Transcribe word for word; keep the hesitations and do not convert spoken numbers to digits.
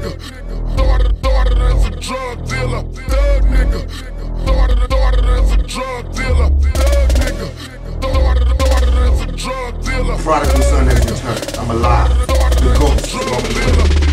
nigga. Daughter, daughter is a drug dealer, thug nigga. Daughter, daughter is a drug dealer, thug nigga. Daughter, daughter is a drug dealer. Prodigal son has returned. I'm alive. The ghost is on the